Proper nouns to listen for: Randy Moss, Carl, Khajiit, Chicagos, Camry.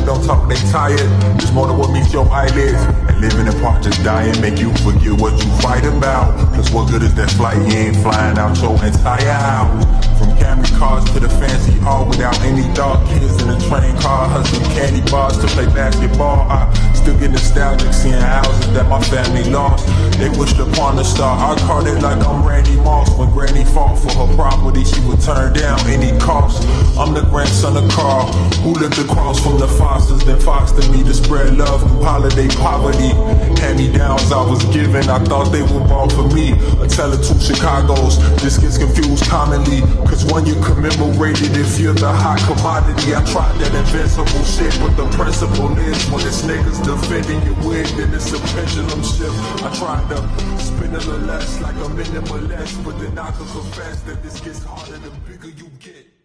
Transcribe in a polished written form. them don't talk, they tired. Just more than what meets your eyelids. And living apart, just dying, make you forget what you fight about. Cause what good is that flight? You ain't flying out your entire house. From Camry cars to the fancy all without any dog. Kids in a train car, hustling candy bars to play basketball. I still get nostalgic seeing houses that my family lost. They wished upon a star. I called it like I'm Randy Moss. When Granny fought for her property, she would turn down any cost. I'm the grandson of Carl, who lived across from the Fosters, then fostered me to spread love through holiday poverty. Hand-me-downs I was given, I thought they were bought for me. A teller to Chicago's, this gets confused commonly. Cause when you commemorated, if you're the hot commodity. I tried that invincible shit, but the principle is when it's niggas defending your win, then it's a pendulum shift. I tried to spin a little less, like a minimal less, but then I could confess that this gets harder the bigger you get.